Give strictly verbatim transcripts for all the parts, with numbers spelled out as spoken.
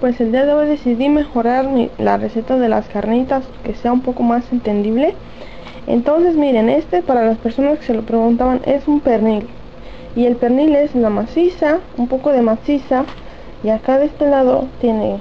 Pues el día de hoy decidí mejorar la receta de las carnitas, que sea un poco más entendible. Entonces miren, este, para las personas que se lo preguntaban, es un pernil. Y el pernil es la maciza, un poco de maciza. Y acá de este lado tiene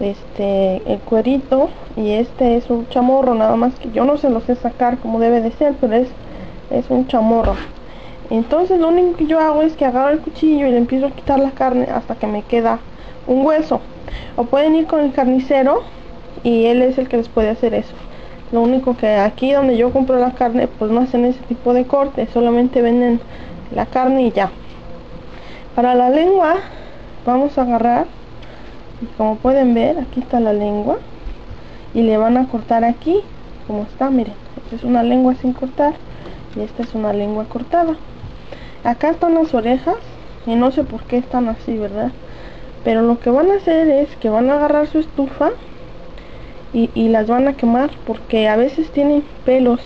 este el cuerito. Y este es un chamorro, nada más que yo no se lo sé sacar como debe de ser, pero es, es un chamorro. Entonces lo único que yo hago es que agarro el cuchillo y le empiezo a quitar la carne hasta que me queda un hueso. O pueden ir con el carnicero y él es el que les puede hacer eso. Lo único que aquí donde yo compro la carne, pues no hacen ese tipo de corte, solamente venden la carne y ya. Para la lengua vamos a agarrar, como pueden ver, aquí está la lengua, y le van a cortar aquí, como está, miren. Esta es una lengua sin cortar y esta es una lengua cortada. Acá están las orejas, y no sé por qué están así, ¿verdad? Pero lo que van a hacer es que van a agarrar su estufa y, y las van a quemar, porque a veces tienen pelos,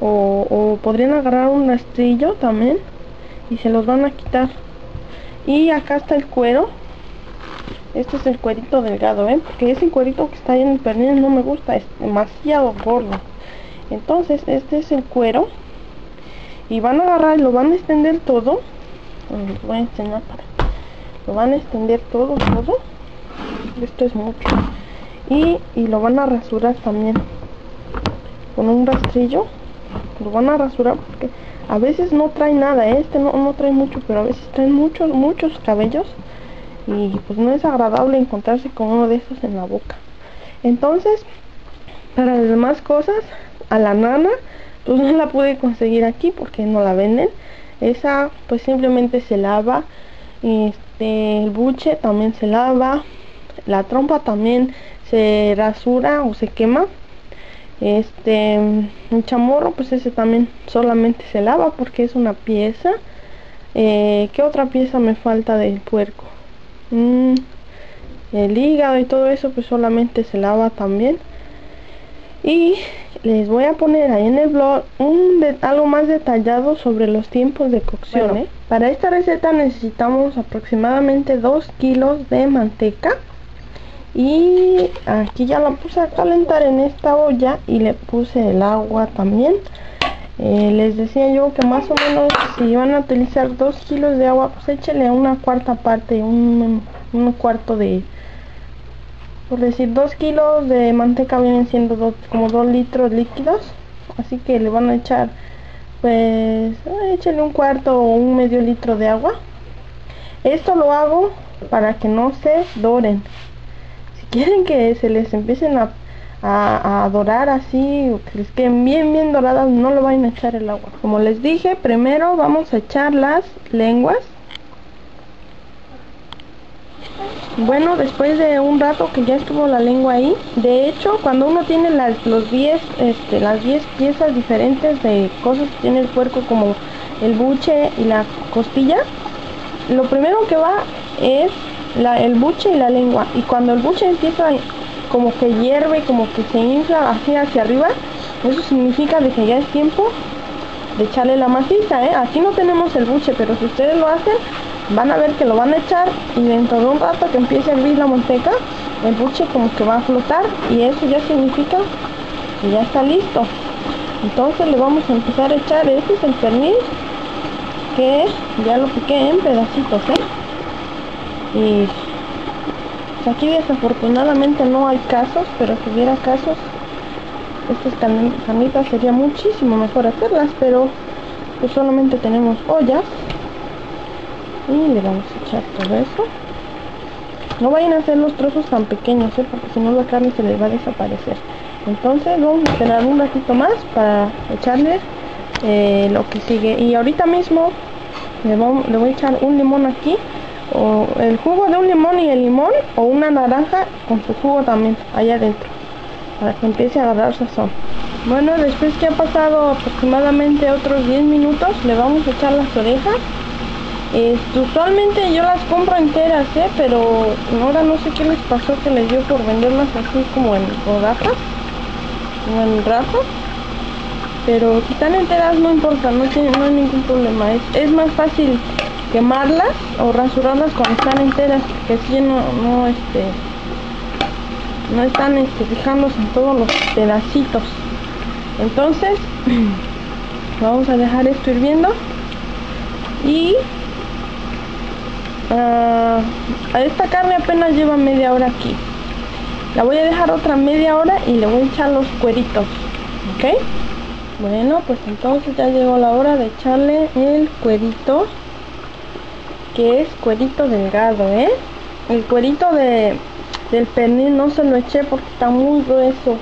o, o podrían agarrar un rastrillo también y se los van a quitar. Y acá está el cuero. Este es el cuerito delgado, ¿eh? Porque ese cuerito que está ahí en el pernil no me gusta, es demasiado gordo. Entonces este es el cuero, y van a agarrar y lo van a extender todo. Les voy a enseñar para Lo van a extender todo, todo. Esto es mucho. Y, y lo van a rasurar también. Con un rastrillo. Lo van a rasurar porque a veces no trae nada. ¿eh? Este no, no trae mucho, pero a veces traen muchos, muchos cabellos. Y pues no es agradable encontrarse con uno de esos en la boca. Entonces, para las demás cosas, a la nana, pues no la pude conseguir aquí porque no la venden. Esa pues simplemente se lava. Y el buche también se lava, la trompa también se rasura o se quema. Este, el chamorro, pues ese también solamente se lava porque es una pieza. Eh, ¿qué otra pieza me falta del puerco? Mm, el hígado y todo eso, pues solamente se lava también. Y les voy a poner ahí en el blog un de, algo más detallado sobre los tiempos de cocción. Bueno, ¿eh? Para esta receta necesitamos aproximadamente dos kilos de manteca. Y aquí ya la puse a calentar en esta olla y le puse el agua también. Eh, les decía yo que más o menos si van a utilizar dos kilos de agua, pues échele una cuarta parte, un, un cuarto de... Por decir, dos kilos de manteca vienen siendo dos, como dos litros líquidos. Así que le van a echar, pues, échenle un cuarto o un medio litro de agua. Esto lo hago para que no se doren. Si quieren que se les empiecen a, a, a dorar así, o que les queden bien, bien doradas, no le vayan a echar el agua. Como les dije, primero vamos a echar las lenguas. Bueno, después de un rato que ya estuvo la lengua ahí, de hecho, cuando uno tiene las los diez, este, las diez piezas diferentes de cosas que tiene el puerco, como el buche y la costilla, lo primero que va es la, el buche y la lengua. Y cuando el buche empieza como que hierve, como que se infla así hacia arriba, eso significa de que ya es tiempo de echarle la maciza, ¿eh? Aquí no tenemos el buche, pero si ustedes lo hacen, van a ver que lo van a echar, y dentro de un rato que empiece a hervir la manteca, el buche como que va a flotar, y eso ya significa que ya está listo. Entonces le vamos a empezar a echar. Este es el pernil, que ya lo piqué en pedacitos, ¿eh? Y pues aquí desafortunadamente no hay casos, pero si hubiera casos, estas carnitas sería muchísimo mejor hacerlas, pero pues solamente tenemos ollas. Y le vamos a echar todo eso. No vayan a hacer los trozos tan pequeños, ¿eh? Porque si no la carne se les va a desaparecer. Entonces vamos a esperar un ratito más para echarle eh, lo que sigue. Y ahorita mismo le voy, le voy a echar un limón aquí, o el jugo de un limón y el limón, o una naranja con su jugo también allá adentro, para que empiece a agarrar sazón. Bueno, después que ha pasado aproximadamente otros diez minutos, le vamos a echar las orejas. Eh, usualmente yo las compro enteras, ¿eh? Pero ahora no sé qué les pasó, que les dio por venderlas así como en rodajas, como en rajas. Pero si están enteras no importa, no, tiene, no hay ningún problema. Es, es más fácil quemarlas o rasurarlas cuando están enteras, que así no, no este no están este, fijándose en todos los pedacitos. Entonces vamos a dejar esto hirviendo y uh, esta carne apenas lleva media hora aquí. La voy a dejar otra media hora y le voy a echar los cueritos, ¿ok? Bueno, pues entonces ya llegó la hora de echarle el cuerito, que es cuerito delgado, ¿eh? El cuerito de, del pernil no se lo eché porque está muy grueso.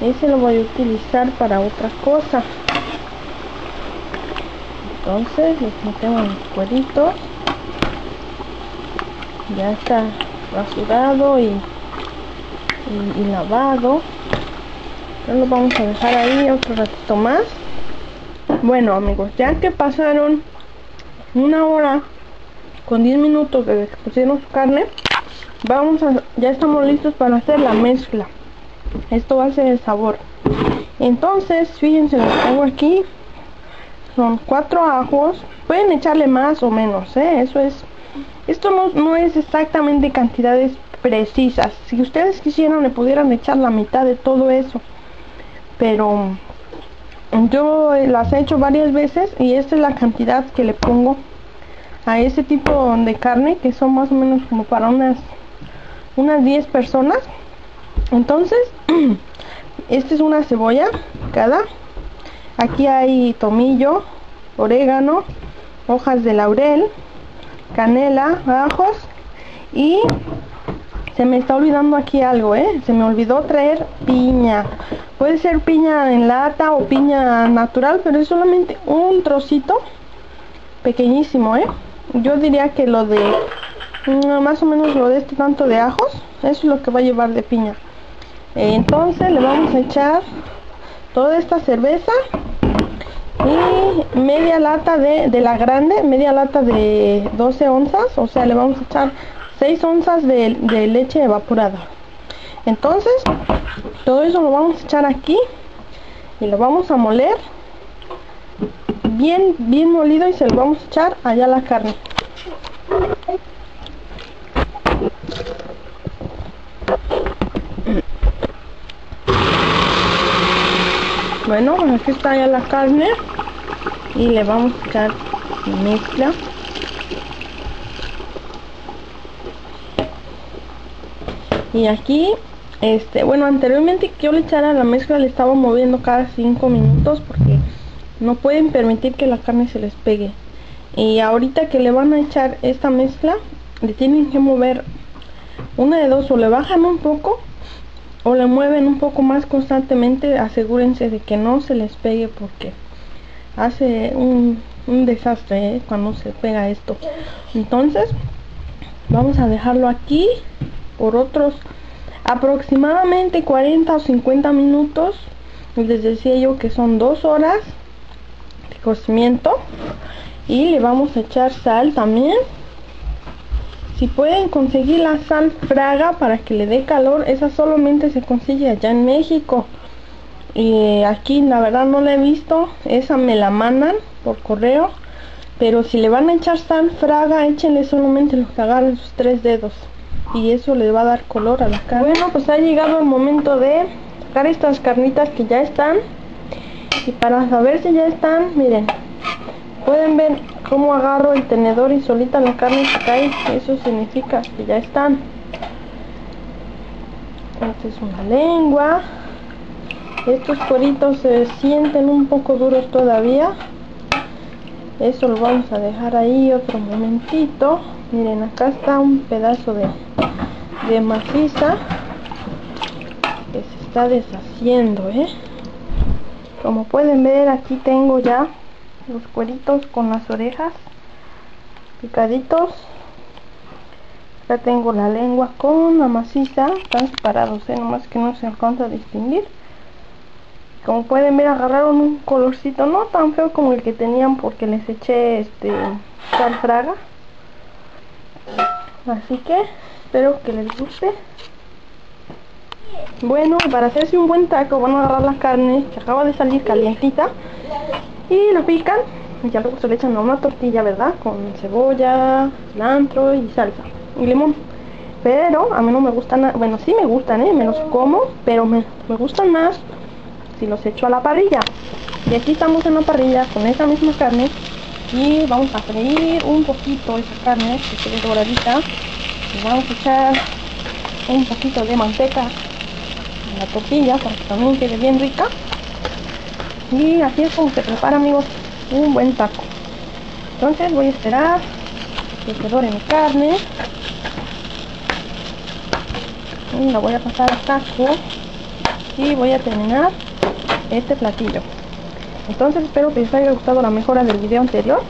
Ese lo voy a utilizar para otra cosa. Entonces les metemos los cueritos. Ya está rasurado y Y, y lavado. Ya lo vamos a dejar ahí otro ratito más. Bueno amigos, ya que pasaron una hora con diez minutos desde que pusimos carne, vamos a, ya estamos listos para hacer la mezcla. Esto va a ser el sabor. Entonces fíjense lo que tengo aquí. Son cuatro ajos. Pueden echarle más o menos, ¿eh? Eso es. Esto no, no es exactamente cantidades precisas. Si ustedes quisieran le pudieran echar la mitad de todo eso, pero yo las he hecho varias veces y esta es la cantidad que le pongo a ese tipo de carne, que son más o menos como para unas unas diez personas. Entonces esta es una cebolla cada. Aquí hay tomillo, orégano, hojas de laurel, canela, ajos. Y se me está olvidando aquí algo, ¿eh? Se me olvidó traer piña. Puede ser piña en lata o piña natural, pero es solamente un trocito pequeñísimo, ¿eh? Yo diría que lo de, más o menos lo de este tanto de ajos, eso es lo que va a llevar de piña. Entonces le vamos a echar toda esta cerveza y media lata de, de la grande, media lata de doce onzas, o sea, le vamos a echar seis onzas de, de leche evaporada. Entonces todo eso lo vamos a echar aquí y lo vamos a moler bien bien molido, y se lo vamos a echar allá a la carne. Bueno, aquí está ya la carne y le vamos a echar mezcla. Y aquí, este, bueno, anteriormente que yo le echara la mezcla le estaba moviendo cada cinco minutos porque no pueden permitir que la carne se les pegue. Y ahorita que le van a echar esta mezcla, le tienen que mover una de dos, o le bajan un poco o le mueven un poco más constantemente. Asegúrense de que no se les pegue porque hace un, un desastre, ¿eh?, cuando se pega esto. Entonces vamos a dejarlo aquí por otros aproximadamente cuarenta o cincuenta minutos. Les decía yo que son dos horas de cocimiento. Y le vamos a echar sal también. Si pueden conseguir la sal Fraga para que le dé calor, esa solamente se consigue allá en México. Y aquí la verdad no la he visto, esa me la mandan por correo. Pero si le van a echar sal Fraga, échenle solamente los que agarren sus tres dedos. Y eso le va a dar color a la carne. Bueno, pues ha llegado el momento de sacar estas carnitas que ya están. Y para saber si ya están, miren, pueden ver cómo agarro el tenedor y solita la carne se cae. Eso significa que ya están. Esta es una lengua. Estos cueritos se sienten un poco duros todavía. Eso lo vamos a dejar ahí otro momentito. Miren, acá está un pedazo de, de maciza que se está deshaciendo, ¿eh? Como pueden ver, aquí tengo ya los cueritos con las orejas picaditos. Acá tengo la lengua con la maciza. Están separados, ¿eh? Nomás que no se alcanza a distinguir. Como pueden ver, agarraron un colorcito no tan feo como el que tenían porque les eché este sal Fraga. Así que espero que les guste. Bueno, para hacerse un buen taco van a agarrar la carne que acaba de salir calientita y lo pican Y ya luego se le echan a una tortilla, ¿verdad? Con cebolla, cilantro y salsa y limón. Pero a mí no me gustan, bueno, sí me gustan, ¿eh? Me los como, pero me, me gustan más si los echo a la parrilla. Y aquí estamos en la parrilla con esa misma carne. Y vamos a freír un poquito esa carne que se ve doradita. Y vamos a echar un poquito de manteca en la tortilla para que también quede bien rica. Y así es como se prepara, amigos, un buen taco. Entonces voy a esperar que se dore mi carne. Y la voy a pasar al taco. Y voy a terminar este platillo. Entonces espero que les haya gustado la mejora del video anterior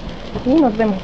y nos vemos.